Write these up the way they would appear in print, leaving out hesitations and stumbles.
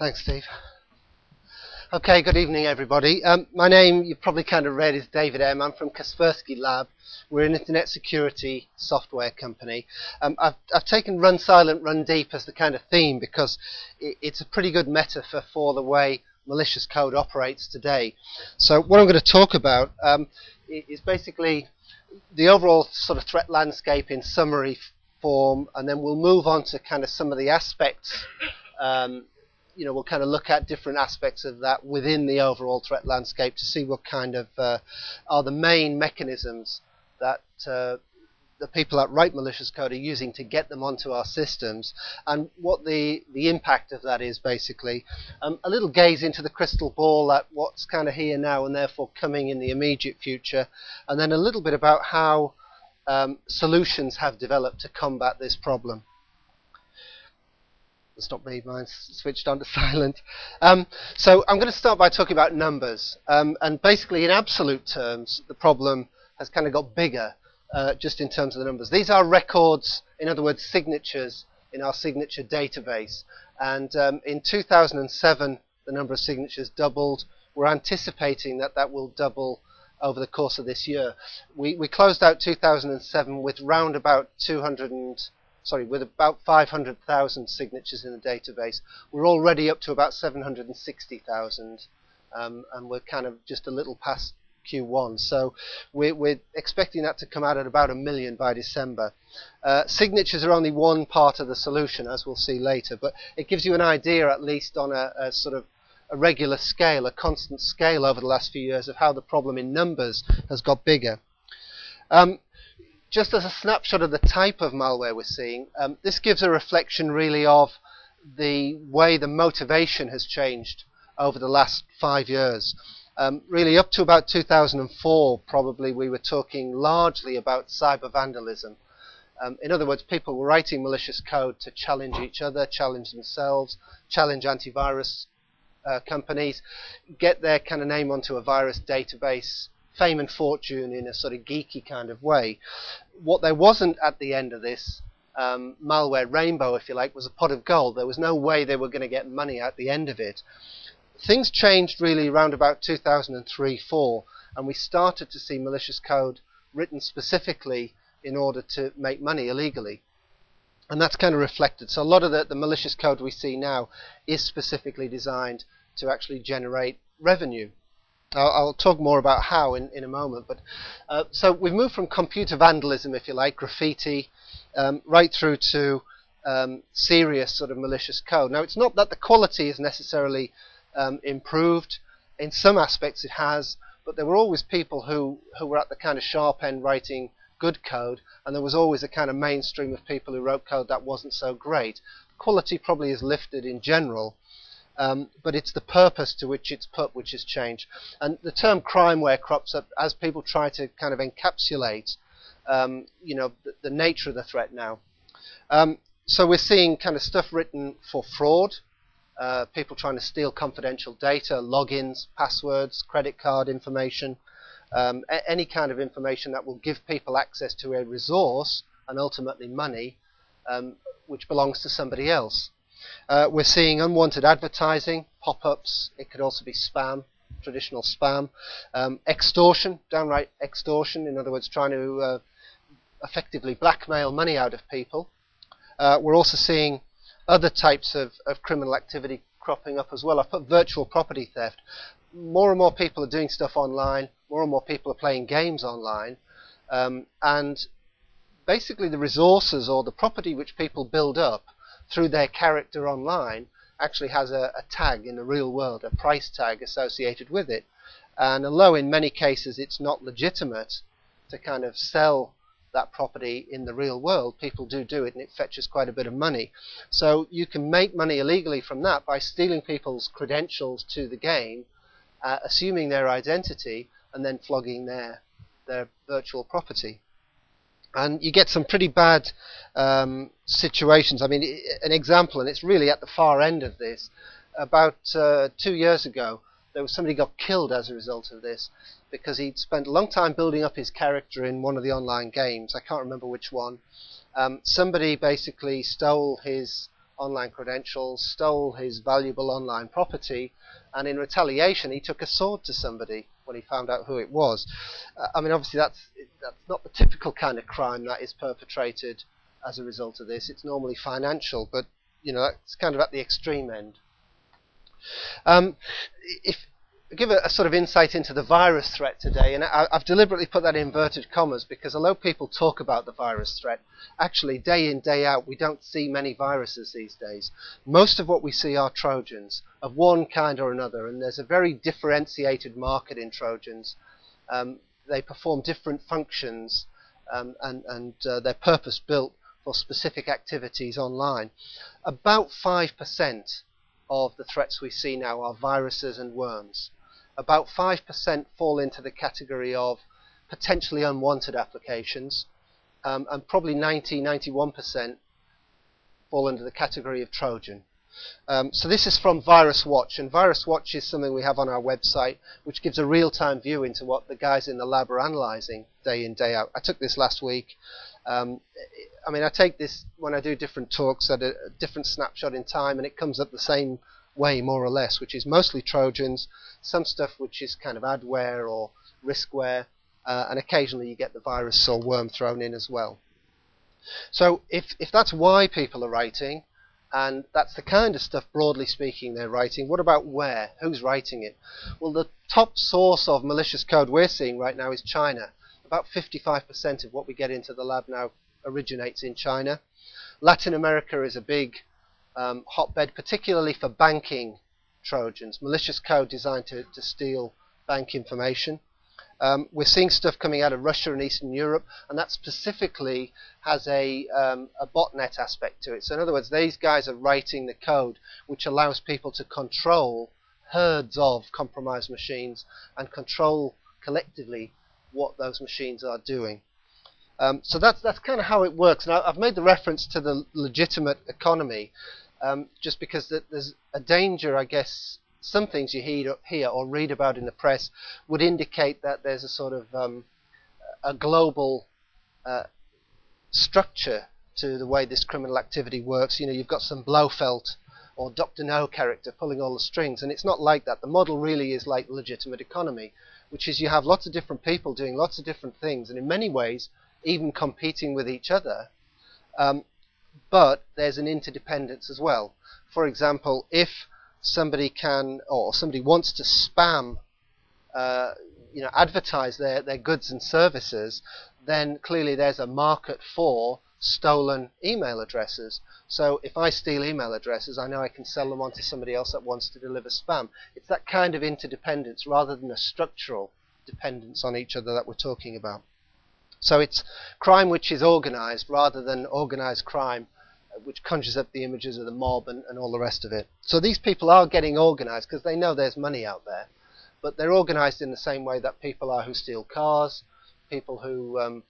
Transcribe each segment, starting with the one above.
Thanks, Steve. Okay, good evening, everybody. My name, you've probably kind of read, is David Emm. I'm from Kaspersky Lab. We're an internet security software company. I've taken Run Silent, Run Deep as the kind of theme because it's a pretty good metaphor for the way malicious code operates today. So what I'm going to talk about is basically the overall sort of threat landscape in summary form, and then we'll move on to kind of some of the aspects. You know, we'll kind of look at different aspects of that within the overall threat landscape to see what kind of are the main mechanisms that the people that write malicious code are using to get them onto our systems, and what the impact of that is, basically. A little gaze into the crystal ball at what's kind of here now and therefore coming in the immediate future, and then a little bit about how solutions have developed to combat this problem. It's not me, mine's switched on to silent. So I'm going to start by talking about numbers. And basically, in absolute terms, the problem has kind of got bigger just in terms of the numbers. These are records, in other words, signatures in our signature database. And in 2007, the number of signatures doubled. We're anticipating that that will double over the course of this year. We closed out 2007 with round about 500,000 signatures in the database. We're already up to about 760,000, and we're kind of just a little past Q1. So we're expecting that to come out at about 1 million by December. Signatures are only one part of the solution, as we'll see later, but it gives you an idea, at least on a sort of a regular scale, a constant scale over the last few years, of how the problem in numbers has got bigger. Just as a snapshot of the type of malware we're seeing, this gives a reflection really of the way the motivation has changed over the last 5 years. Really up to about 2004 probably we were talking largely about cyber vandalism. In other words, people were writing malicious code to challenge each other, challenge themselves, challenge antivirus companies, get their kind of name onto a virus database, fame and fortune in a sort of geeky kind of way. What there wasn't at the end of this malware rainbow, if you like, was a pot of gold. There was no way they were going to get money at the end of it. Things changed really around about 2003-04, and we started to see malicious code written specifically in order to make money illegally. And that's kind of reflected. So a lot of the malicious code we see now is specifically designed to actually generate revenue. I'll talk more about how in a moment, but so we've moved from computer vandalism, if you like, graffiti, right through to serious sort of malicious code. Now, it's not that the quality is necessarily improved. In some aspects it has, but there were always people who were at the kind of sharp end writing good code, and there was always a kind of mainstream of people who wrote code that wasn't so great. Quality probably is lifted in general. But it's the purpose to which it's put which has changed. And the term crimeware crops up as people try to kind of encapsulate, you know, the nature of the threat now. So we're seeing kind of stuff written for fraud, people trying to steal confidential data, logins, passwords, credit card information, any kind of information that will give people access to a resource and ultimately money, which belongs to somebody else. We're seeing unwanted advertising, pop-ups. It could also be spam, traditional spam, extortion, downright extortion. In other words, trying to effectively blackmail money out of people. We're also seeing other types of criminal activity cropping up as well. I've put virtual property theft. More and more people are doing stuff online. More and more people are playing games online, and basically the resources or the property which people build up through their character online actually has a tag in the real world, a price tag associated with it. And although in many cases it's not legitimate to kind of sell that property in the real world, people do it, and it fetches quite a bit of money. So you can make money illegally from that by stealing people's credentials to the game, assuming their identity, and then flogging their virtual property. And you get some pretty bad situations. I mean, an example, and it's really at the far end of this. About 2 years ago, there was somebody got killed as a result of this because he'd spent a long time building up his character in one of the online games. I can't remember which one. Somebody basically stole his online credentials, stole his valuable online property, and in retaliation he took a sword to somebody when he found out who it was. I mean, obviously that's not the typical kind of crime that is perpetrated as a result of this. It's normally financial, but you know, it's kind of at the extreme end. If give a sort of insight into the virus threat today, and I've deliberately put that in inverted commas because although people talk about the virus threat, actually day in, day out, we don't see many viruses these days. Most of what we see are Trojans of one kind or another, and there's a very differentiated market in Trojans. They perform different functions, and they're purpose-built for specific activities online. About 5% of the threats we see now are viruses and worms. About 5% fall into the category of potentially unwanted applications, and probably 91% fall under the category of Trojan. So this is from VirusWatch, and VirusWatch is something we have on our website, which gives a real-time view into what the guys in the lab are analyzing day in, day out. I took this last week. I mean, I take this when I do different talks at a different snapshot in time, and it comes up the same way more or less, which is mostly Trojans, some stuff which is kind of adware or riskware, and occasionally you get the virus or worm thrown in as well. So if that's why people are writing, and that's the kind of stuff, broadly speaking, they're writing. What about where? Who's writing it? Well, the top source of malicious code we're seeing right now is China. About 55% of what we get into the lab now originates in China. Latin America is a big hotbed, particularly for banking Trojans, malicious code designed to steal bank information. We're seeing stuff coming out of Russia and Eastern Europe, and that specifically has a botnet aspect to it. So in other words, these guys are writing the code which allows people to control herds of compromised machines and control collectively what those machines are doing. So that's kind of how it works. Now, I've made the reference to the legitimate economy just because there's a danger, I guess. Some things you hear or read about in the press would indicate that there's a sort of a global structure to the way this criminal activity works. You know, you've got some Blofeld or Dr. No character pulling all the strings, and it's not like that. The model really is like legitimate economy, which is you have lots of different people doing lots of different things, and in many ways even competing with each other, but there's an interdependence as well. For example, if somebody can, or somebody wants to spam, you know, advertise their goods and services, then clearly there's a market for stolen email addresses. So if I steal email addresses, I know I can sell them on to somebody else that wants to deliver spam. It's that kind of interdependence rather than a structural dependence on each other that we're talking about. So it's crime which is organized rather than organized crime, which conjures up the images of the mob and all the rest of it. So these people are getting organized because they know there's money out there, but they're organized in the same way that people are who steal cars, people who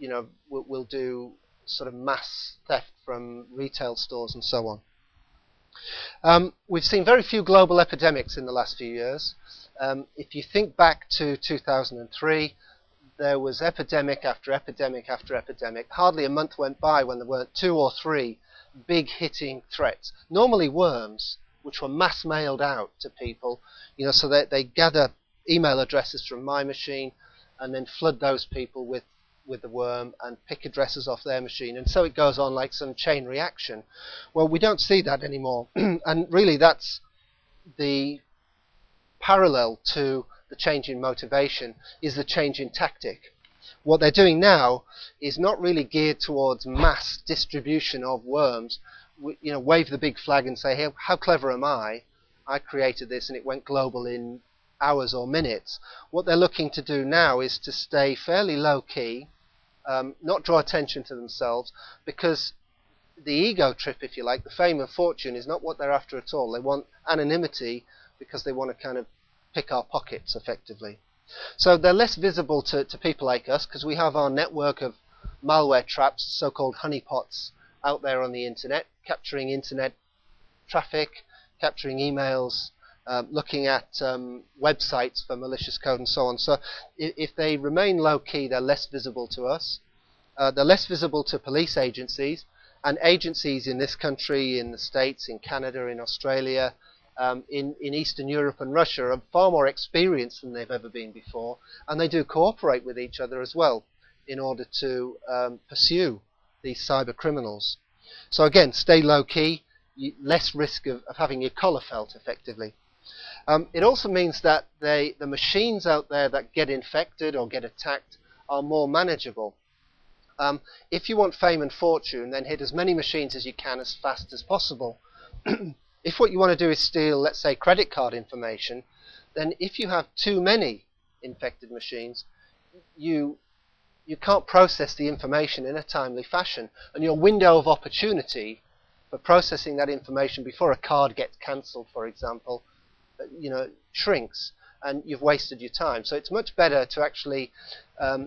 you know, will do sort of mass theft from retail stores and so on. We've seen very few global epidemics in the last few years. If you think back to 2003, there was epidemic after epidemic after epidemic. Hardly a month went by when there weren't two or three big hitting threats. Normally worms, which were mass mailed out to people, you know, so that they gather email addresses from my machine and then flood those people with the worm and pick addresses off their machine. And so it goes on like some chain reaction. Well, we don't see that anymore. And really that's the parallel to the change in motivation, is the change in tactic. What they're doing now is not really geared towards mass distribution of worms. You know, wave the big flag and say, hey, how clever am I? I created this and it went global in hours or minutes. What they're looking to do now is to stay fairly low-key, not draw attention to themselves, because the ego trip, if you like, the fame and fortune is not what they're after at all. They want anonymity because they want to kind of pick our pockets effectively. So they're less visible to people like us because we have our network of malware traps, so-called honeypots, out there on the internet, capturing internet traffic, capturing emails, looking at websites for malicious code and so on. So if they remain low-key, they're less visible to us. They're less visible to police agencies, and agencies in this country, in the States, in Canada, in Australia, in Eastern Europe and Russia are far more experienced than they've ever been before, and they do cooperate with each other as well in order to pursue these cyber criminals. So again, stay low-key, less risk of having your collar felt effectively. It also means that the machines out there that get infected or get attacked are more manageable. If you want fame and fortune, then hit as many machines as you can as fast as possible. If what you want to do is steal, let's say, credit card information, then if you have too many infected machines, you can't process the information in a timely fashion, and your window of opportunity for processing that information before a card gets cancelled, for example, shrinks, and you've wasted your time. So it's much better to actually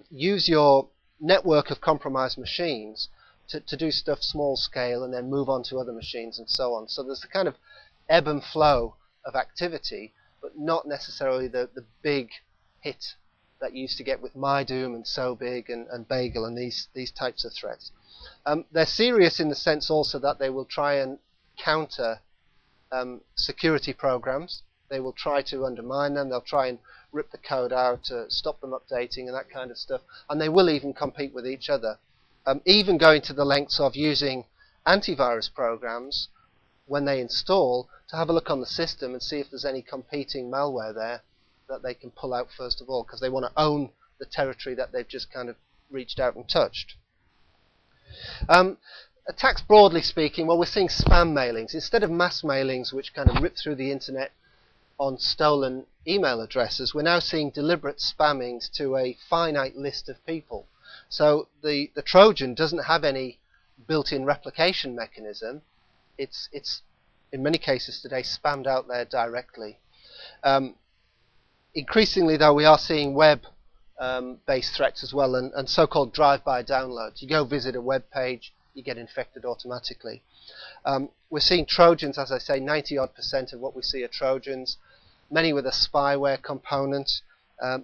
use your network of compromised machines to do stuff small scale and then move on to other machines and so on. So there's the kind of ebb and flow of activity, but not necessarily the big hit that you used to get with MyDoom and SoBig and Bagel and these types of threats. They're serious in the sense also that they will try and counter security programs. They will try to undermine them. They'll try and rip the code out, stop them updating and that kind of stuff. And they will even compete with each other, even going to the lengths of using antivirus programs when they install to have a look on the system and see if there's any competing malware there that they can pull out first of all, because they want to own the territory that they've just kind of reached out and touched. Attacks, broadly speaking, well, we're seeing spam mailings. Instead of mass mailings which kind of rip through the internet on stolen email addresses, we're now seeing deliberate spammings to a finite list of people. So the Trojan doesn't have any built-in replication mechanism. It's in many cases today spammed out there directly. Increasingly, though, we are seeing web-based threats as well, and so-called drive-by downloads. You go visit a web page, you get infected automatically. We're seeing Trojans, as I say, 90-odd% of what we see are Trojans, many with a spyware component,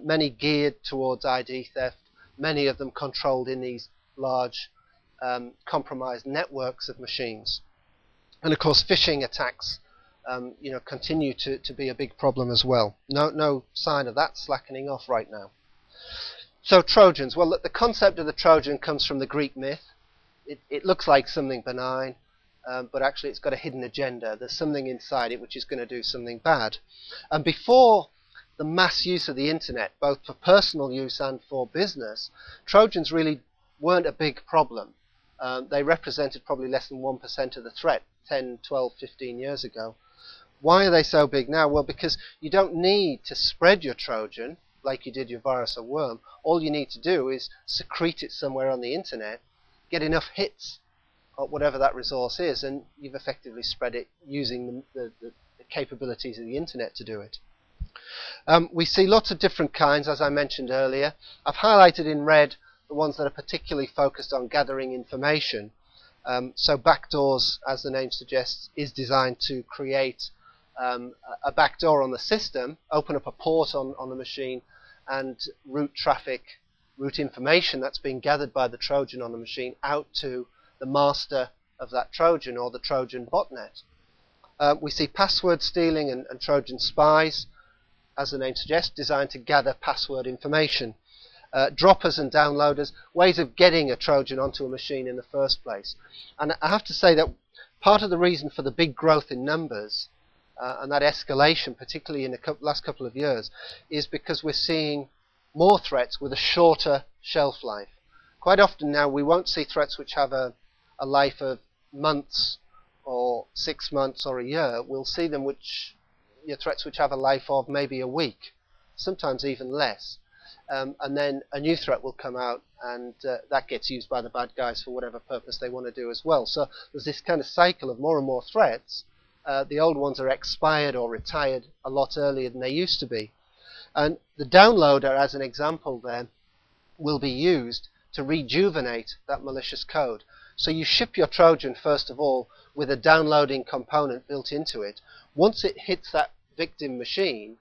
many geared towards ID theft, many of them controlled in these large compromised networks of machines. And, of course, phishing attacks continue to be a big problem as well. No sign of that slackening off right now. So Trojans, well, look, the concept of the Trojan comes from the Greek myth. It looks like something benign, but actually it's got a hidden agenda. There's something inside it which is going to do something bad. And before the mass use of the internet, both for personal use and for business, Trojans really weren't a big problem. They represented probably less than 1% of the threat 10, 12, 15 years ago. Why are they so big now? Well, because you don't need to spread your Trojan like you did your virus or worm. All you need to do is secrete it somewhere on the internet, get enough hits at whatever that resource is, and you've effectively spread it using the capabilities of the internet to do it. We see lots of different kinds, as I mentioned earlier. I've highlighted in red the ones that are particularly focused on gathering information. So backdoors, as the name suggests, is designed to create a backdoor on the system, open up a port on the machine, and route traffic, route information that's being gathered by the Trojan on the machine out to the master of that Trojan or the Trojan botnet. We see password stealing and Trojan spies, as the name suggests, designed to gather password information. Droppers and downloaders, ways of getting a Trojan onto a machine in the first place. And I have to say that part of the reason for the big growth in numbers and that escalation, particularly in the last couple of years, is because we're seeing more threats with a shorter shelf life. Quite often now we won't see threats which have a life of months or 6 months or a year. We'll see them threats which have a life of maybe a week, sometimes even less. And then a new threat will come out, and that gets used by the bad guys for whatever purpose they want to do as well. So there's this kind of cycle of more and more threats. The old ones are expired or retired a lot earlier than they used to be. And the downloader, as an example there, will be used to rejuvenate that malicious code. So you ship your Trojan, first of all, with a downloading component built into it. Once it hits that victim machine,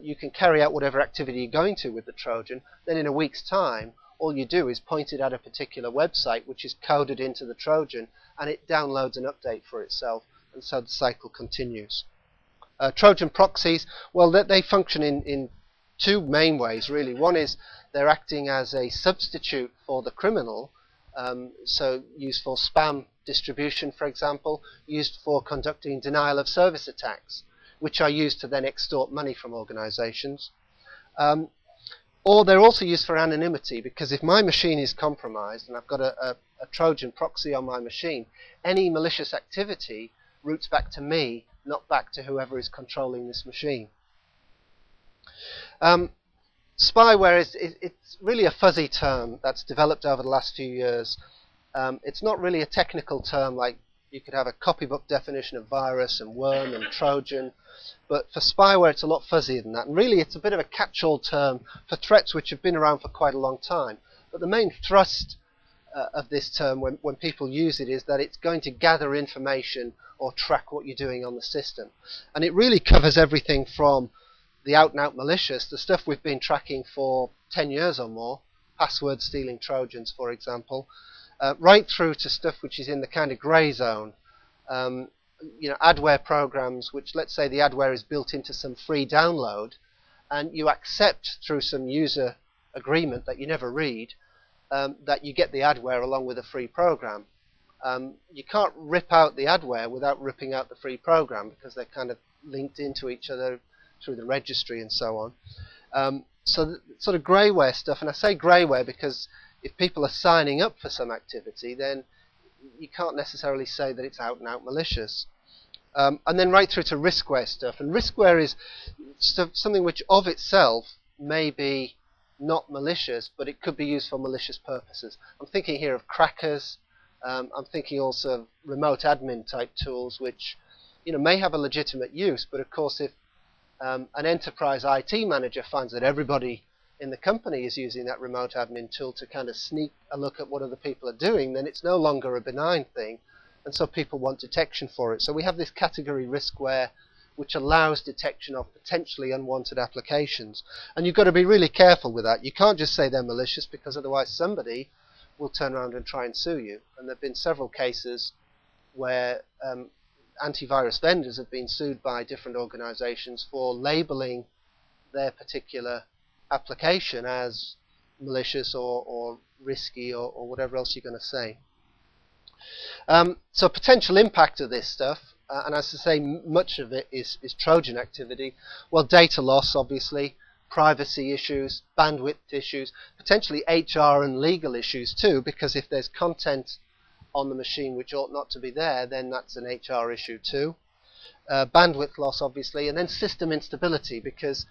you can carry out whatever activity you're going to with the Trojan. Then in a week's time, all you do is point it at a particular website which is coded into the Trojan, and it downloads an update for itself, and so the cycle continues. Trojan proxies, well, they function in two main ways, really. One is they're acting as a substitute for the criminal, so used for spam distribution, for example, used for conducting denial-of-service attacks, which are used to then extort money from organizations. Or they're also used for anonymity, because if my machine is compromised and I've got a Trojan proxy on my machine, any malicious activity routes back to me, not back to whoever is controlling this machine. Spyware it's really a fuzzy term that's developed over the last few years. It's not really a technical term. Like, you could have a copybook definition of virus and worm and Trojan, but for spyware it's a lot fuzzier than that, and really it's a bit of a catch-all term for threats which have been around for quite a long time. But the main thrust of this term when people use it is that it's going to gather information or track what you're doing on the system, and it really covers everything from the out-and-out malicious, the stuff we've been tracking for 10 years or more, password-stealing Trojans, for example, right through to stuff which is in the kind of grey zone. You know, adware programs, which, let's say the adware is built into some free download, and you accept through some user agreement that you never read that you get the adware along with a free program. You can't rip out the adware without ripping out the free program, because they're kind of linked into each other through the registry and so on. So sort of greyware stuff, and I say greyware because if people are signing up for some activity, then you can't necessarily say that it's out and out malicious. And then right through to riskware stuff, and riskware is stuff, something which of itself may be not malicious, but it could be used for malicious purposes. I'm thinking here of crackers. I'm thinking also of remote admin type tools, which, you know, may have a legitimate use, but of course if an enterprise IT manager finds that everybody in the company is using that remote admin tool to kind of sneak a look at what other people are doing, then it's no longer a benign thing, and so people want detection for it. So we have this category riskware, which allows detection of potentially unwanted applications, and you've got to be really careful with that. You can't just say they're malicious, because otherwise somebody will turn around and try and sue you, and there have been several cases where antivirus vendors have been sued by different organizations for labeling their particular application as malicious or risky or whatever else you're going to say. So potential impact of this stuff, and as I say, much of it is Trojan activity. Well, data loss, obviously, privacy issues, bandwidth issues, potentially HR and legal issues too, because if there's content on the machine which ought not to be there, then that's an HR issue too. Bandwidth loss, obviously, and then system instability, because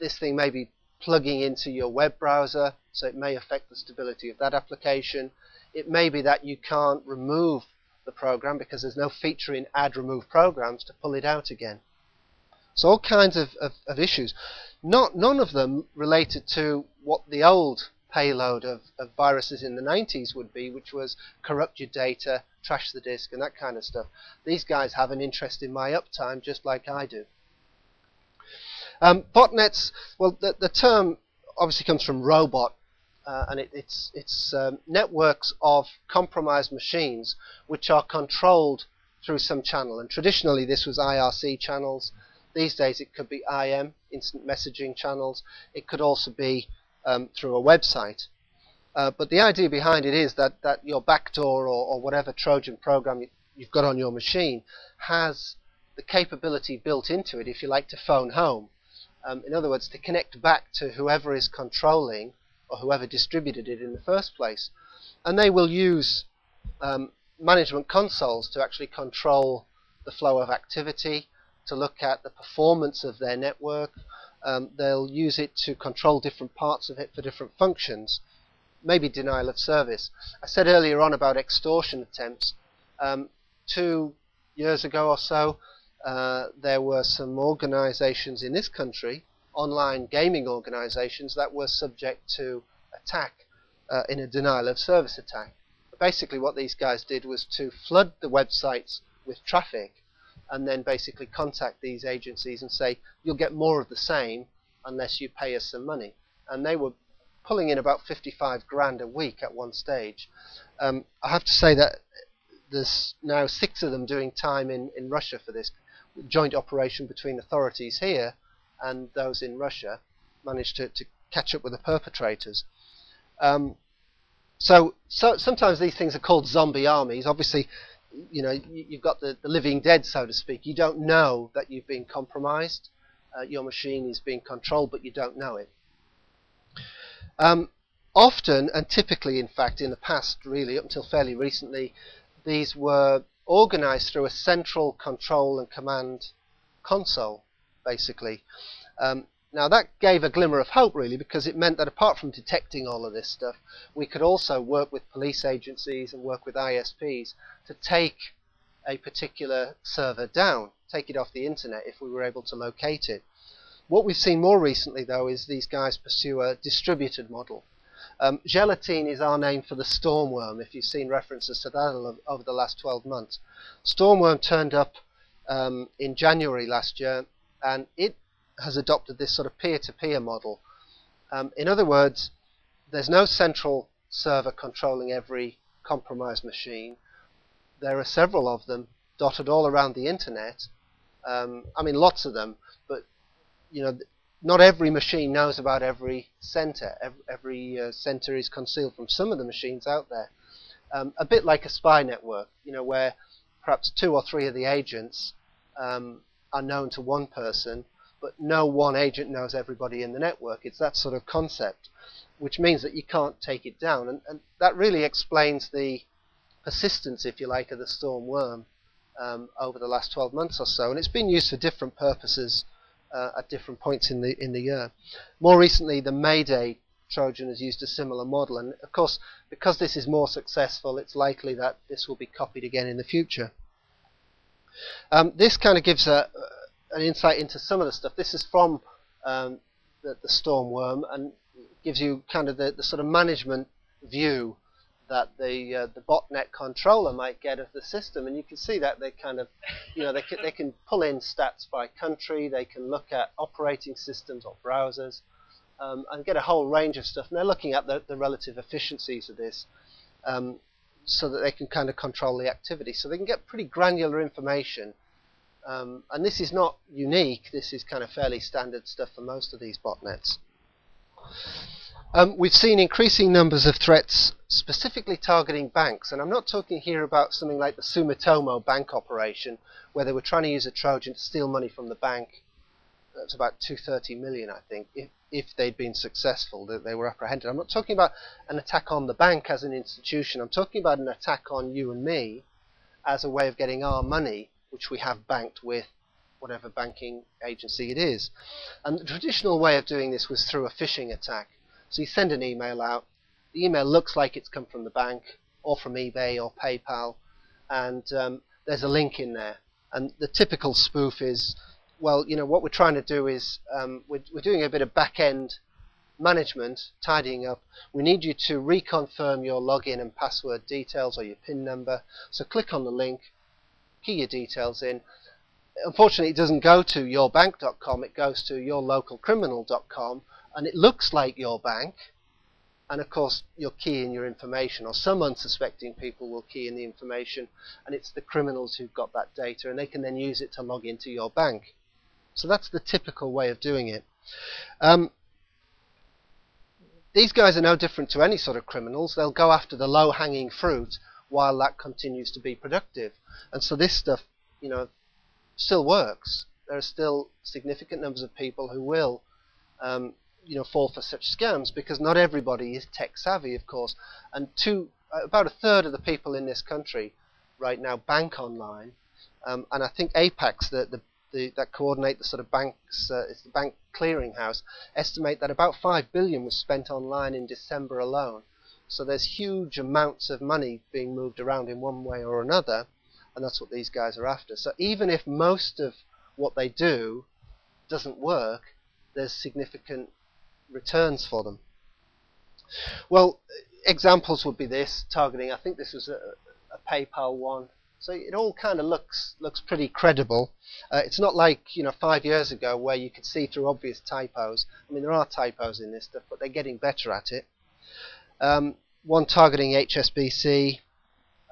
this thing may be plugging into your web browser, so it may affect the stability of that application. It may be that you can't remove the program because there's no feature in add remove programs to pull it out again. So all kinds of issues. None of them related to what the old payload of viruses in the 90s would be, which was corrupt your data, trash the disk, and that kind of stuff. These guys have an interest in my uptime just like I do. Botnets, well, the term obviously comes from robot, and it's networks of compromised machines which are controlled through some channel, and traditionally this was IRC channels. These days it could be IM, instant messaging channels. It could also be through a website. But the idea behind it is that your backdoor or whatever Trojan program you've got on your machine has the capability built into it, if you like, to phone home. In other words, to connect back to whoever is controlling or whoever distributed it in the first place. And they will use management consoles to actually control the flow of activity, to look at the performance of their network. They'll use it to control different parts of it for different functions, maybe denial of service. I said earlier on about extortion attempts. 2 years ago or so, there were some organizations in this country, online gaming organizations, that were subject to attack in a denial of service attack. But basically what these guys did was to flood the websites with traffic, and then basically contact these agencies and say, you'll get more of the same unless you pay us some money. And they were pulling in about 55 grand a week at one stage. I have to say that there's now 6 of them doing time in Russia for this joint operation between authorities here and those in Russia, managed to catch up with the perpetrators. So sometimes these things are called zombie armies. Obviously, you know, you've got the living dead, so to speak. You don't know that you've been compromised. Your machine is being controlled, but you don't know it. Often, and typically, in fact, in the past, really, up until fairly recently, these were organized through a central control and command console, basically. Now, that gave a glimmer of hope, really, because it meant that apart from detecting all of this stuff, we could also work with police agencies and work with ISPs to take a particular server down, take it off the internet if we were able to locate it. What we've seen more recently, though, is these guys pursue a distributed model. Gelatine is our name for the Stormworm, if you've seen references to that over the last 12 months. Stormworm turned up in January last year, and it has adopted this sort of peer-to-peer model. In other words, there's no central server controlling every compromised machine. There are several of them dotted all around the internet. I mean, lots of them, but you know, not every machine knows about every center. Every center is concealed from some of the machines out there. A bit like a spy network, you know, where perhaps 2 or 3 of the agents are known to one person, but no one agent knows everybody in the network. It's that sort of concept, which means that you can't take it down. And that really explains the persistence, if you like, of the Stormworm over the last 12 months or so. And it's been used for different purposes at different points in the year. More recently, the May Day Trojan has used a similar model. And of course, because this is more successful, it's likely that this will be copied again in the future. This kind of gives an insight into some of the stuff. This is from the Stormworm, and gives you kind of the sort of management view that the botnet controller might get of the system. And you can see that they kind of, you know, they can pull in stats by country. They can look at operating systems or browsers, and get a whole range of stuff. And they're looking at the relative efficiencies of this, so that they can kind of control the activity. So they can get pretty granular information. And this is not unique. This is kind of fairly standard stuff for most of these botnets. We've seen increasing numbers of threats specifically targeting banks, and I'm not talking here about something like the Sumitomo bank operation, where they were trying to use a Trojan to steal money from the bank. That's about 230 million, I think, if they'd been successful, that they were apprehended. I'm not talking about an attack on the bank as an institution. I'm talking about an attack on you and me as a way of getting our money, which we have banked with whatever banking agency it is. And the traditional way of doing this was through a phishing attack. So you send an email out, the email looks like it's come from the bank or from eBay or PayPal, and there's a link in there. And the typical spoof is, well, you know, what we're trying to do is we're doing a bit of back-end management, tidying up. We need you to reconfirm your login and password details or your PIN number. So click on the link, key your details in. Unfortunately, it doesn't go to yourbank.com, it goes to yourlocalcriminal.com, and it looks like your bank. And of course, you'll key in your information, or some unsuspecting people will key in the information, and it's the criminals who've got that data, and they can then use it to log into your bank. So that's the typical way of doing it. These guys are no different to any sort of criminals. They'll go after the low-hanging fruit while that continues to be productive. And so this stuff, you know, still works. There are still significant numbers of people who will you know, fall for such scams, because not everybody is tech savvy, of course. And about 1/3 of the people in this country right now bank online, and I think APACS, that coordinate the sort of banks, it's the bank clearinghouse, estimate that about $5 billion was spent online in December alone. So there's huge amounts of money being moved around in one way or another, and that's what these guys are after. So even if most of what they do doesn't work, there's significant returns for them. Well, examples would be this targeting. I think this was a PayPal one. So it all kind of looks pretty credible. It's not like 5 years ago where you could see through obvious typos. I mean, there are typos in this stuff, but they're getting better at it. One targeting HSBC,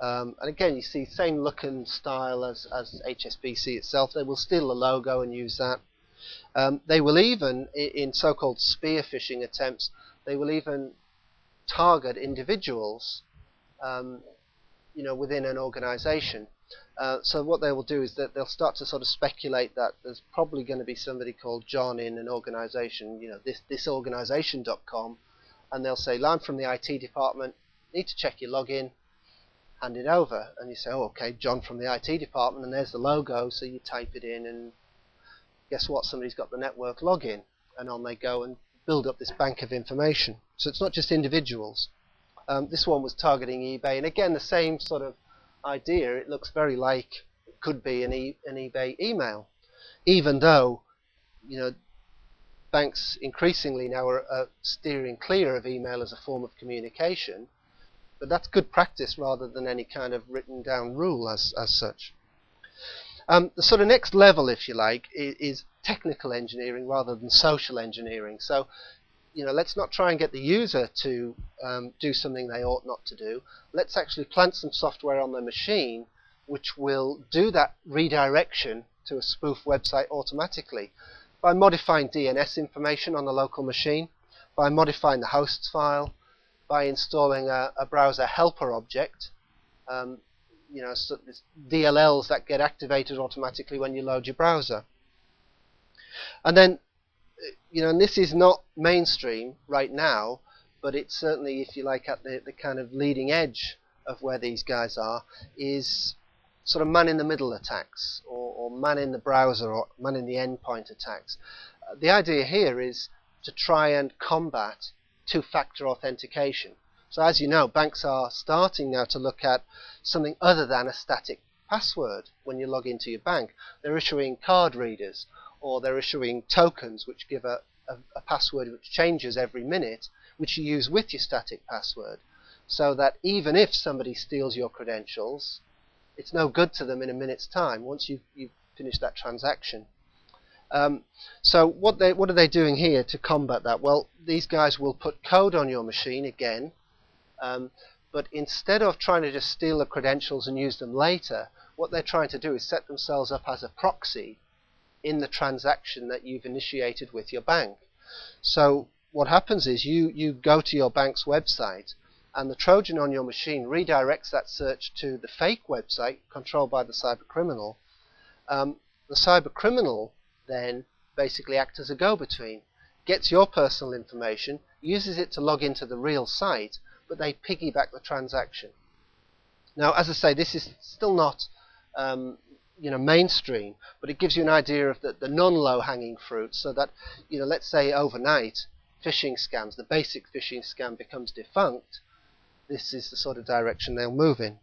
and again you see same look and style as HSBC itself. They will steal the logo and use that. They will even, in so-called spear phishing attempts, they will even target individuals within an organization. So what they will do is that they'll start to sort of speculate that there's probably going to be somebody called John in an organization, this organization.com, and they'll say, I'm from the IT department, need to check your login, hand it over. And you say, oh, okay, John from the IT department, and there's the logo, so you type it in, and guess what, somebody's got the network login, and on they go and build up this bank of information. So it's not just individuals. This one was targeting eBay, and again the same sort of idea. It looks very like it could be an eBay email, even though banks increasingly now are steering clear of email as a form of communication. But that's good practice rather than any kind of written down rule as such. The sort of next level, if you like, is technical engineering rather than social engineering. So let's not try and get the user to do something they ought not to do. Let's actually plant some software on the machine which will do that redirection to a spoof website automatically by modifying DNS information on the local machine, by modifying the hosts file, by installing a browser helper object, so DLLs that get activated automatically when you load your browser. And then and this is not mainstream right now, but it's certainly, if you like, at the kind of leading edge of where these guys are, is sort of man-in-the-middle attacks, or man-in-the-browser, or man-in-the-endpoint attacks. The idea here is to try and combat two-factor authentication. So as you know, banks are starting now to look at something other than a static password when you log into your bank. They're issuing card readers, or they're issuing tokens which give a password which changes every minute, which you use with your static password, so that even if somebody steals your credentials, it's no good to them in a minute's time once you've finished that transaction. So what are they doing here to combat that? Well, these guys will put code on your machine again, but instead of trying to just steal the credentials and use them later, what they're trying to do is set themselves up as a proxy in the transaction that you've initiated with your bank. So what happens is you go to your bank's website, and the Trojan on your machine redirects that search to the fake website controlled by the cybercriminal. The cybercriminal then basically acts as a go-between, gets your personal information, uses it to log into the real site, but they piggyback the transaction. Now, as I say, this is still not mainstream, but it gives you an idea of the non-low-hanging fruit, so that let's say overnight phishing scams, the basic phishing scam, becomes defunct. This is the sort of direction they'll move in.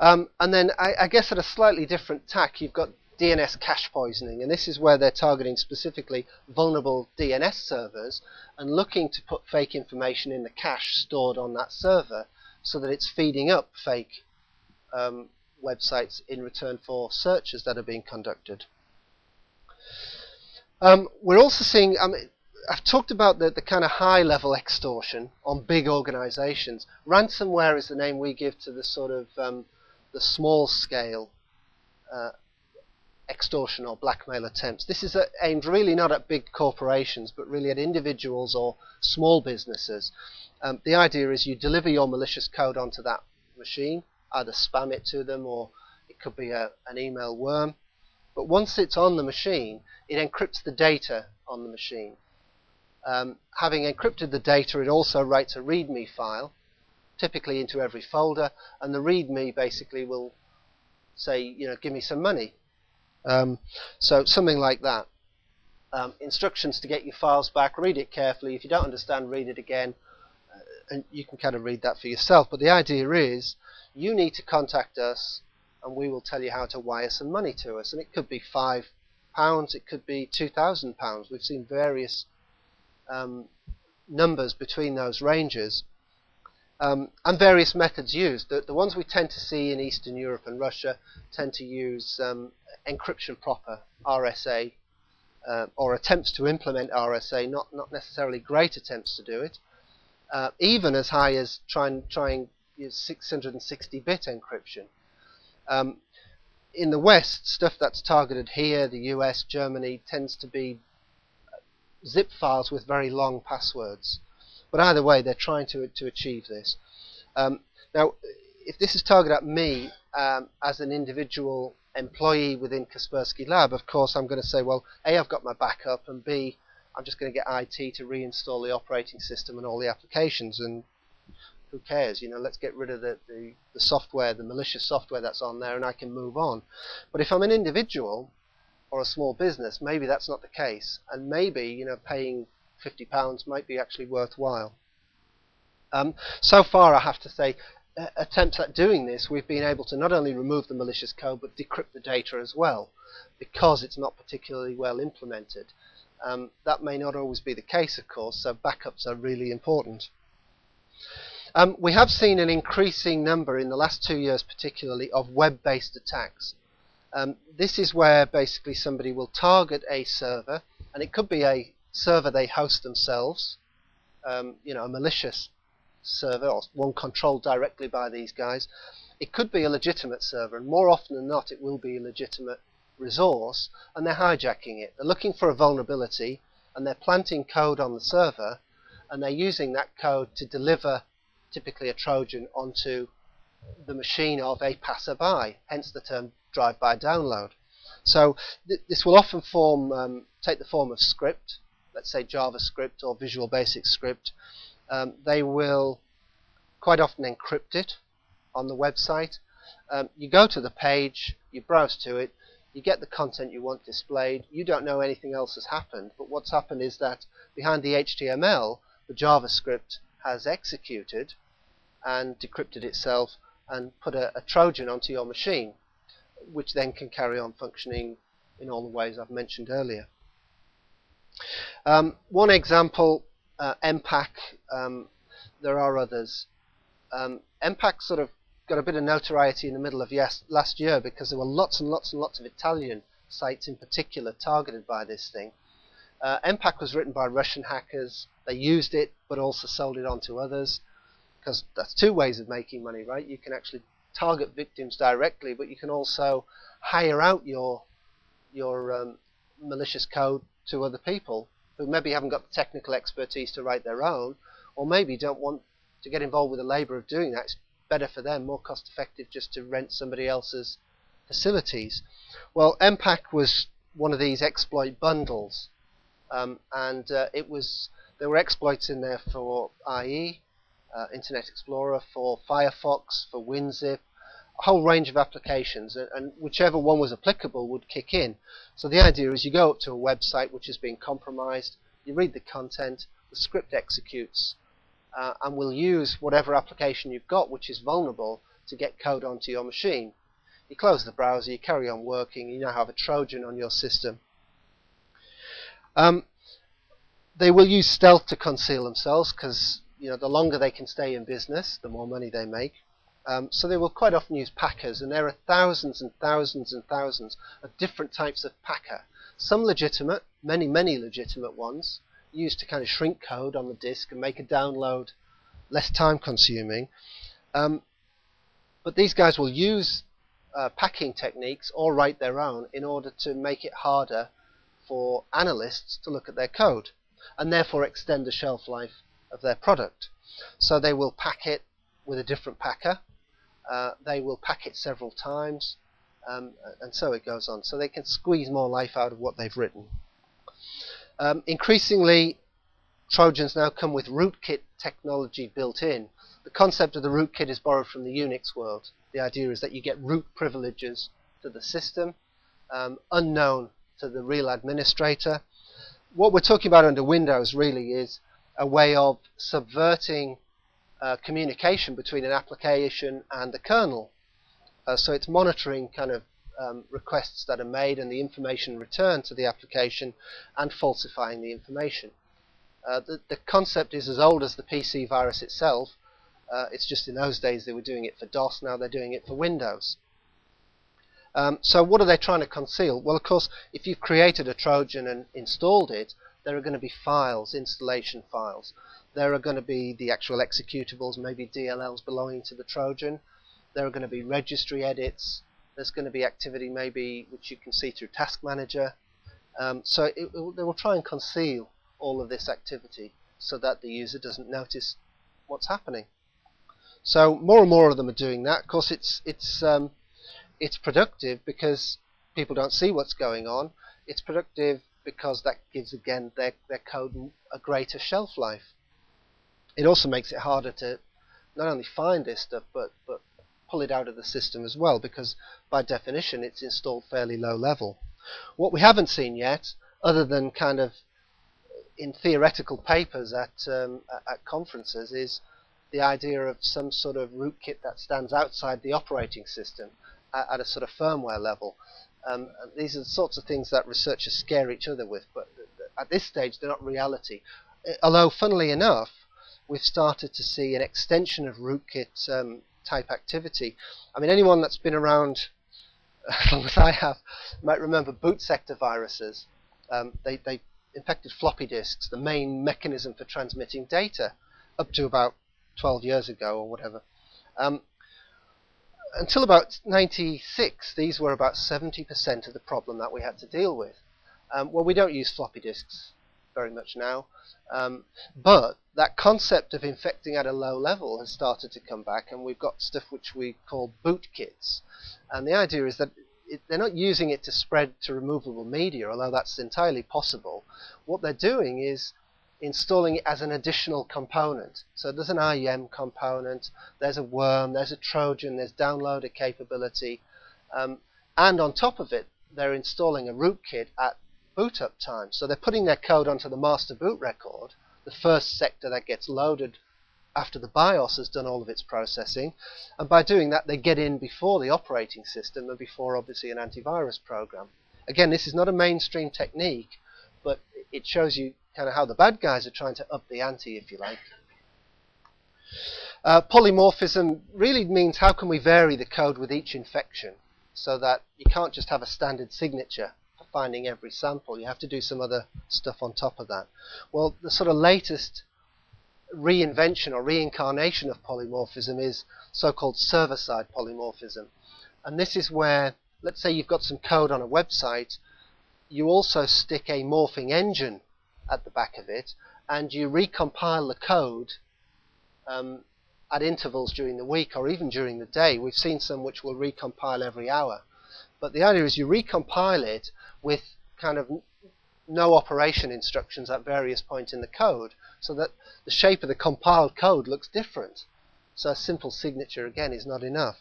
And then I guess at a slightly different tack, you've got DNS cache poisoning, and this is where they're targeting specifically vulnerable DNS servers and looking to put fake information in the cache stored on that server, so that it's feeding up fake websites in return for searches that are being conducted. We're also seeing, I've talked about the kind of high-level extortion on big organizations. Ransomware is the name we give to the sort of the small-scale extortion or blackmail attempts. This is aimed really not at big corporations, but really at individuals or small businesses. The idea is you deliver your malicious code onto that machine, either spam it to them, or it could be an email worm. But once it's on the machine, it encrypts the data on the machine. Having encrypted the data, it also writes a README file, typically into every folder, and the README basically will say, give me some money. So something like that. Instructions to get your files back, read it carefully. If you don't understand, read it again. And you can kind of read that for yourself. But the idea is, you need to contact us, and we will tell you how to wire some money to us. And it could be £5, it could be £2,000. We've seen various numbers between those ranges. and various methods used. The ones we tend to see in Eastern Europe and Russia tend to use encryption proper, RSA, or attempts to implement RSA, not necessarily great attempts to do it, even as high as trying 660-bit encryption. In the West, stuff that's targeted here, the US, Germany, tends to be zip files with very long passwords. But either way, they're trying to achieve this. Now, if this is targeted at me as an individual employee within Kaspersky Lab, of course I'm going to say, well, A, I've got my backup, and B, I'm just going to get IT to reinstall the operating system and all the applications, and who cares? You know, let's get rid of the software, the malicious software that's on there, and I can move on. But if I'm an individual or a small business, maybe that's not the case, and maybe, you know, paying £50 might be actually worthwhile. So far, I have to say, attempts at doing this, we've been able to not only remove the malicious code but decrypt the data as well, because it's not particularly well implemented. That may not always be the case, of course, so backups are really important. We have seen an increasing number in the last 2 years, particularly, of web-based attacks. This is where basically somebody will target a server, and it could be a server they host themselves, you know, a malicious server or one controlled directly by these guys. It could be a legitimate server, and more often than not it will be a legitimate resource, and they're hijacking it. They're looking for a vulnerability, and they're planting code on the server, and they're using that code to deliver typically a Trojan onto the machine of a passerby, hence the term drive-by download. So this will often form take the form of script, let's say JavaScript or Visual Basic script. They will quite often encrypt it on the website. You go to the page, you browse to it, you get the content you want displayed, you don't know anything else has happened, but what's happened is that behind the HTML, the JavaScript has executed and decrypted itself and put a Trojan onto your machine, which then can carry on functioning in all the ways I've mentioned earlier. One example, MPAC, there are others. MPAC sort of got a bit of notoriety in the middle of last year because there were lots and lots of Italian sites in particular targeted by this thing. MPAC was written by Russian hackers. They used it but also sold it on to others, because that's two ways of making money, right? You can actually target victims directly, but you can also hire out your malicious code to other people who maybe haven't got the technical expertise to write their own, or maybe don't want to get involved with the labor of doing that. It's better for them, more cost effective, just to rent somebody else's facilities. Well, MPAC was one of these exploit bundles, there were exploits in there for IE, Internet Explorer, for Firefox, for WinZip, a whole range of applications, and whichever one was applicable would kick in. So the idea is you go up to a website which has been compromised, you read the content, the script executes, and will use whatever application you've got which is vulnerable to get code onto your machine. You close the browser, you carry on working, you now have a Trojan on your system. They will use stealth to conceal themselves, because, you know, the longer they can stay in business, the more money they make. So they will quite often use packers, and there are thousands of different types of packer. Some legitimate, many legitimate ones, used to kind of shrink code on the disk and make a download less time-consuming. But these guys will use packing techniques or write their own in order to make it harder for analysts to look at their code, and therefore extend the shelf life of their product. So they will pack it with a different packer, they will pack it several times, and so it goes on. So they can squeeze more life out of what they've written. Increasingly, Trojans now come with rootkit technology built in. The concept of the rootkit is borrowed from the Unix world. The idea is that you get root privileges to the system, unknown to the real administrator. What we're talking about under Windows really is a way of subverting communication between an application and the kernel. So it's monitoring kind of requests that are made and the information returned to the application, and falsifying the information. The concept is as old as the PC virus itself, It's just in those days they were doing it for DOS, now they're doing it for Windows. So what are they trying to conceal? Well, of course, if you've created a Trojan and installed it, there are going to be files, installation files. There are going to be the actual executables, maybe DLLs belonging to the Trojan. There are going to be registry edits. There's going to be activity maybe which you can see through Task Manager. So they will try and conceal all of this activity so that the user doesn't notice what's happening. So more and more of them are doing that. Of course, it's productive because people don't see what's going on. It's productive because that gives, again, their code a greater shelf life. It also makes it harder to not only find this stuff, but pull it out of the system as well, because by definition it's installed fairly low level. What we haven't seen yet, other than kind of in theoretical papers at conferences, is the idea of some sort of rootkit that stands outside the operating system at a sort of firmware level. These are the sorts of things that researchers scare each other with, but at this stage they're not reality. Although, funnily enough, we've started to see an extension of rootkit type activity. I mean, anyone that's been around as long as I have might remember boot sector viruses. They infected floppy disks, the main mechanism for transmitting data, up to about 12 years ago or whatever. Until about 96, these were about 70% of the problem that we had to deal with. Well, we don't use floppy disks very much now, but that concept of infecting at a low level has started to come back, and we've got stuff which we call bootkits. And the idea is that they're not using it to spread to removable media, although that's entirely possible. What they're doing is installing it as an additional component. So there's an IEM component, there's a worm, there's a Trojan, there's downloader capability, and on top of it they're installing a rootkit at boot up time. So they're putting their code onto the master boot record, the first sector that gets loaded after the BIOS has done all of its processing, and by doing that they get in before the operating system and before obviously an antivirus program. Again, this is not a mainstream technique, but it shows you kind of how the bad guys are trying to up the ante, if you like. Polymorphism really means how can we vary the code with each infection, so that you can't just have a standard signature for finding every sample. You have to do some other stuff on top of that. Well, the sort of latest reinvention or reincarnation of polymorphism is so-called server-side polymorphism. And this is where, let's say you've got some code on a website, you also stick a morphing engine at the back of it, and you recompile the code at intervals during the week or even during the day. We've seen some which will recompile every hour, but the idea is you recompile it with kind of no operation instructions at various points in the code, so that the shape of the compiled code looks different. So a simple signature again is not enough.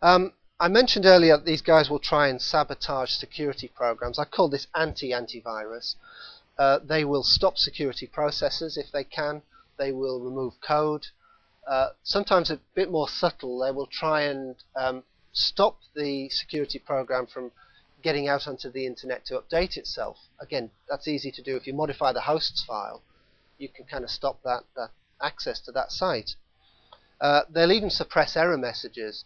I mentioned earlier that these guys will try and sabotage security programs. I call this anti-antivirus. They will stop security processes if they can. They will remove code. Sometimes a bit more subtle, they will try and stop the security program from getting out onto the internet to update itself. Again, that's easy to do. If you modify the hosts file, you can kind of stop that access to that site. They'll even suppress error messages.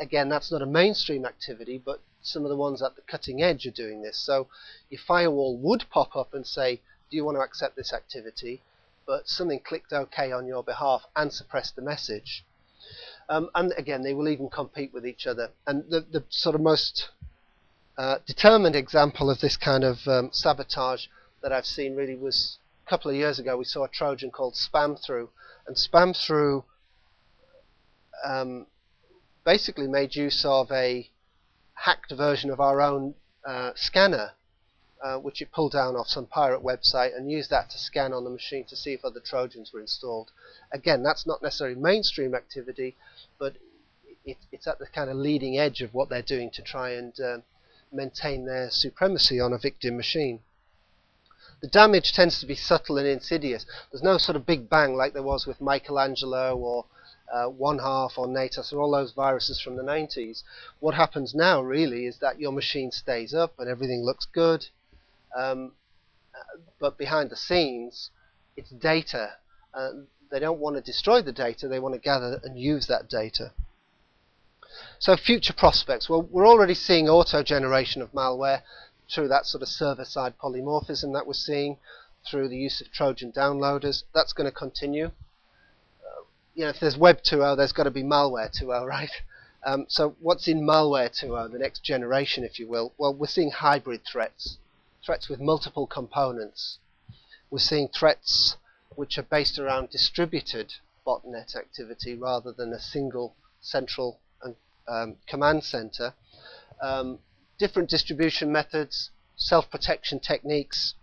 Again, that's not a mainstream activity, but some of the ones at the cutting edge are doing this. So your firewall would pop up and say, do you want to accept this activity? But something clicked OK on your behalf and suppressed the message. And again, they will even compete with each other. And the sort of most determined example of this kind of sabotage that I've seen really was a couple of years ago. We saw a Trojan called Spamthru. And Spamthru basically made use of a hacked version of our own scanner, which it pulled down off some pirate website and used that to scan on the machine to see if other Trojans were installed. Again, that's not necessarily mainstream activity, but it's at the kind of leading edge of what they're doing to try and maintain their supremacy on a victim machine. The damage tends to be subtle and insidious. There's no sort of big bang like there was with Michelangelo or One Half or Natas or all those viruses from the 90s. What happens now really is that your machine stays up and everything looks good, but behind the scenes it's data. They don't want to destroy the data, they want to gather and use that data. So future prospects. Well, we're already seeing auto-generation of malware through that sort of server-side polymorphism that we're seeing through the use of Trojan downloaders. That's going to continue. You know, if there's Web 2.0, there's got to be Malware 2.0, right? So what's in Malware 2.0, the next generation, if you will? Well, we're seeing hybrid threats, threats with multiple components. We're seeing threats which are based around distributed botnet activity rather than a single central command center. Different distribution methods, self-protection techniques.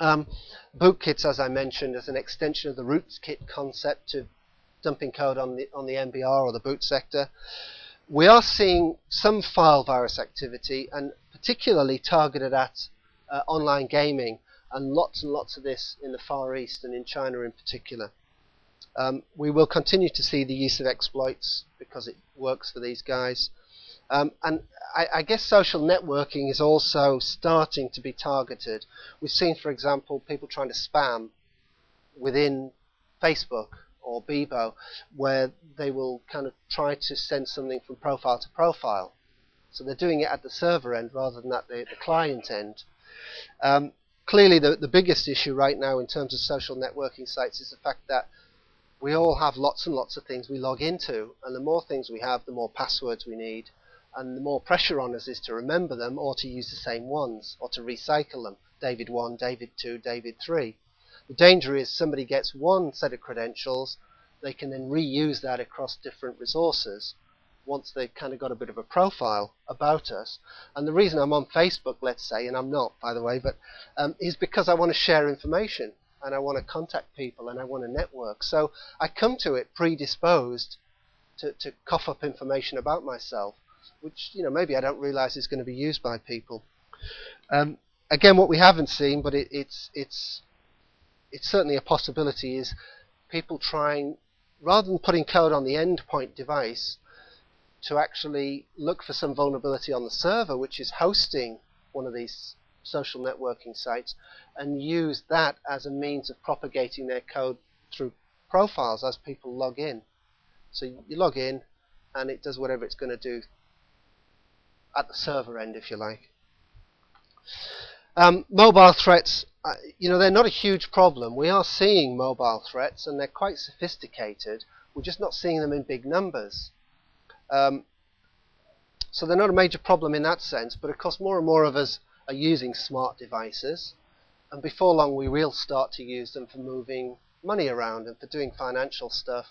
Bootkits, as I mentioned, as an extension of the rootkit concept to dumping code on the MBR or the boot sector. We are seeing some file virus activity, and particularly targeted at online gaming, and lots of this in the Far East and in China in particular. We will continue to see the use of exploits because it works for these guys. And I guess social networking is also starting to be targeted. We've seen, for example, people trying to spam within Facebook or Bebo, where they will kind of try to send something from profile to profile. So they're doing it at the server end rather than at the client end. Clearly, the biggest issue right now in terms of social networking sites is the fact that we all have lots and lots of things we log into, and the more things we have, the more passwords we need, and the more pressure on us is to remember them or to use the same ones or to recycle them. David 1, David 2, David 3. The danger is somebody gets one set of credentials, they can then reuse that across different resources once they've kind of got a bit of a profile about us. And the reason I'm on Facebook, let's say, and I'm not, by the way, but is because I want to share information and I want to contact people and I want to network. So I come to it predisposed to cough up information about myself, which, you know, maybe I don't realize is going to be used by people. Again, what we haven't seen, but it's certainly a possibility, is people trying, rather than putting code on the endpoint device, to actually look for some vulnerability on the server, which is hosting one of these social networking sites, and use that as a means of propagating their code through profiles as people log in. So you log in, and it does whatever it's going to do at the server end, if you like. Mobile threats, you know, they're not a huge problem. We are seeing mobile threats, and they're quite sophisticated. We're just not seeing them in big numbers. So they're not a major problem in that sense, but of course more and more of us are using smart devices, and before long we will start to use them for moving money around and for doing financial stuff.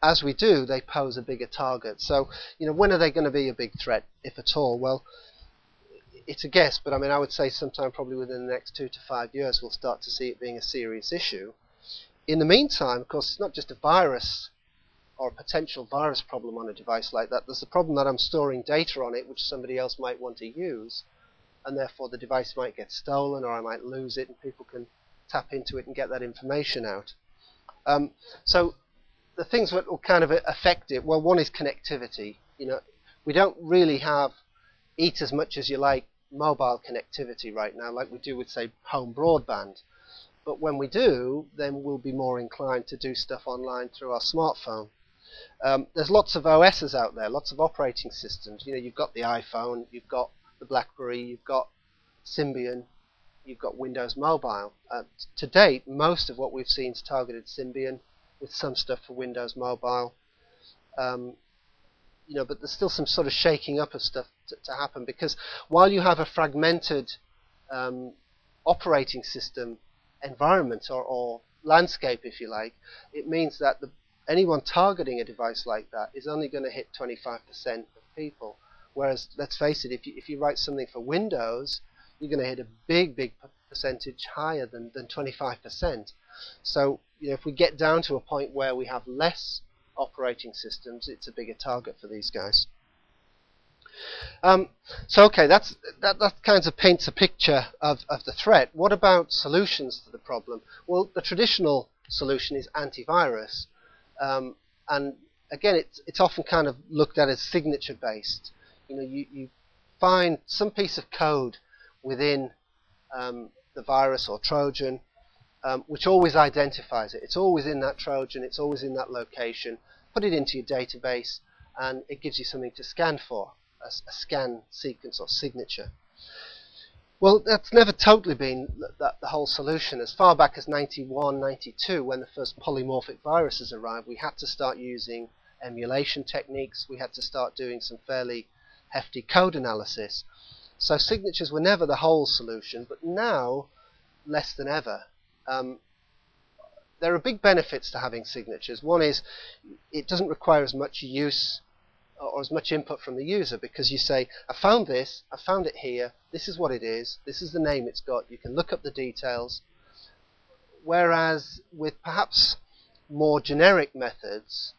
As we do, they pose a bigger target. So, you know, when are they going to be a big threat, if at all? Well, it's a guess, but I mean, I would say sometime probably within the next 2 to 5 years we'll start to see it being a serious issue. In the meantime, of course, it's not just a virus or a potential virus problem on a device like that. There's the problem that I'm storing data on it which somebody else might want to use, and therefore the device might get stolen or I might lose it and people can tap into it and get that information out. So the things that will kind of affect it, well, one is connectivity. You know, we don't really have eat as much as you like mobile connectivity right now like we do with, say, home broadband. But when we do, then we'll be more inclined to do stuff online through our smartphone. There's lots of OSs out there, lots of operating systems. You know, you've got the iPhone, you've got the BlackBerry, you've got Symbian, you've got Windows Mobile. To date, most of what we've seen is targeted Symbian, with some stuff for Windows Mobile. You know, but there's still some sort of shaking up of stuff to happen, because while you have a fragmented operating system environment or landscape, if you like, it means that anyone targeting a device like that is only going to hit 25% of people. Whereas, let's face it, if you write something for Windows, you're going to hit a big percentage higher than 25%. So, you know, if we get down to a point where we have less operating systems, it's a bigger target for these guys. So, okay, that kind of paints a picture of the threat. What about solutions to the problem? Well, the traditional solution is antivirus. And again, it's often kind of looked at as signature-based. You know, you find some piece of code within the virus or Trojan, which always identifies it. It's always in that Trojan, it's always in that location. Put it into your database and it gives you something to scan for, a scan sequence or signature. Well, that's never totally been the whole solution. As far back as 91, 92, when the first polymorphic viruses arrived, we had to start using emulation techniques. We had to start doing some fairly hefty code analysis. So signatures were never the whole solution, but now, less than ever. There are big benefits to having signatures. One is it doesn't require as much use or as much input from the user, because you say, I found this, I found it here, this is what it is, this is the name it's got, you can look up the details. Whereas with perhaps more generic methods,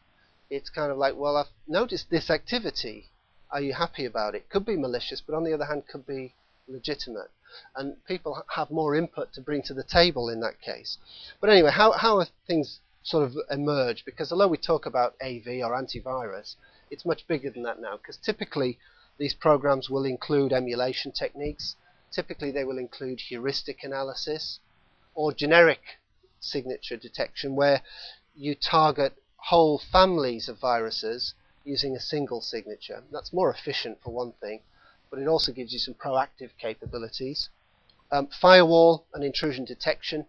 it's kind of like, well, I've noticed this activity, are you happy about it? Could be malicious, but on the other hand could be legitimate. And people have more input to bring to the table in that case. But anyway, how are things sort of emerge? Because although we talk about AV or antivirus, it's much bigger than that now, because typically these programs will include emulation techniques, typically they will include heuristic analysis or generic signature detection, where you target whole families of viruses using a single signature. That's more efficient for one thing, but it also gives you some proactive capabilities. Firewall and intrusion detection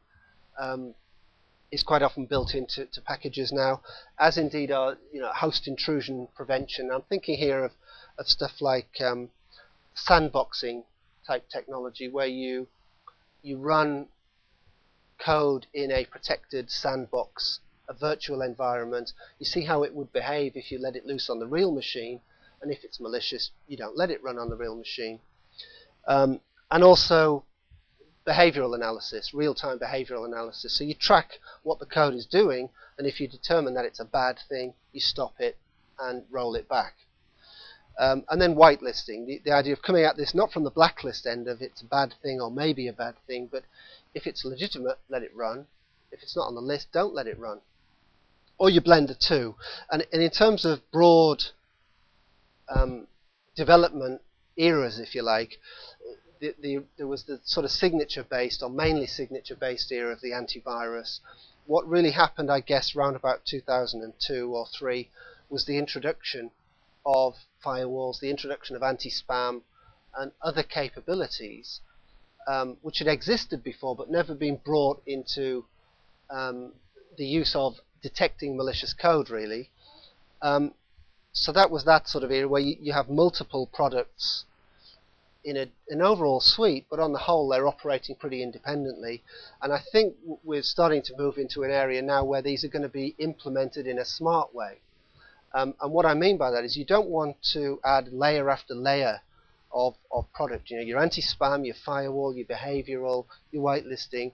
is quite often built into packages now, as indeed are host intrusion prevention. I'm thinking here of stuff like sandboxing type technology, where you run code in a protected sandbox, a virtual environment. You see how it would behave if you let it loose on the real machine, and if it's malicious, you don't let it run on the real machine. And also behavioral analysis, real-time behavioral analysis. So you track what the code is doing, and if you determine that it's a bad thing, you stop it and roll it back. And then whitelisting, the idea of coming at this not from the blacklist end of it's a bad thing or maybe a bad thing, but if it's legitimate, let it run. If it's not on the list, don't let it run. Or you blend the two. And in terms of broad development eras, if you like, there was the sort of signature-based or mainly signature-based era of the antivirus. What really happened, I guess, round about 2002 or 3 was the introduction of firewalls, the introduction of anti-spam and other capabilities which had existed before but never been brought into the use of detecting malicious code, really. So that was that sort of era where you have multiple products in an overall suite, but on the whole they're operating pretty independently. And I think we're starting to move into an area now where these are going to be implemented in a smart way. And what I mean by that is you don't want to add layer after layer of product. Your anti-spam, your firewall, your behavioral, your whitelisting.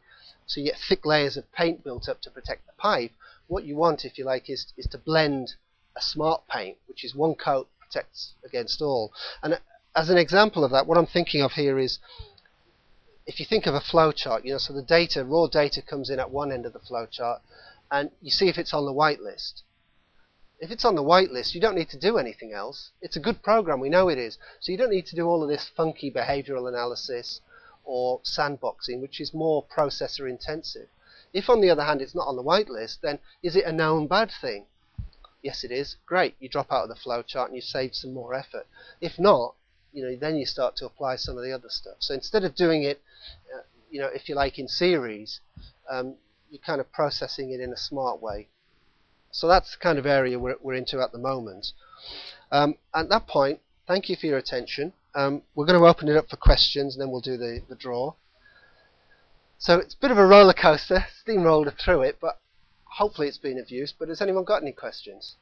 So you get thick layers of paint built up to protect the pipe. What you want, if you like, is to blend a smart paint, which is one coat protects against all. And as an example of that, what I'm thinking of here is, if you think of a flow chart, so the data, raw data comes in at one end of the flow chart, and you see if it's on the whitelist. If it's on the whitelist, you don't need to do anything else. It's a good program, we know it is. So you don't need to do all of this funky behavioral analysis or sandboxing, which is more processor intensive. If, on the other hand, it's not on the whitelist, then is it a known bad thing? Yes, it is. Great. You drop out of the flow chart and you save some more effort. If not, then you start to apply some of the other stuff. So instead of doing it, if you like, in series, you're kind of processing it in a smart way. So that's the kind of area we're into at the moment. At that point, thank you for your attention. We're going to open it up for questions, and then we'll do the draw. So it's a bit of a roller coaster, steamroller through it, but hopefully it's been of use. But has anyone got any questions?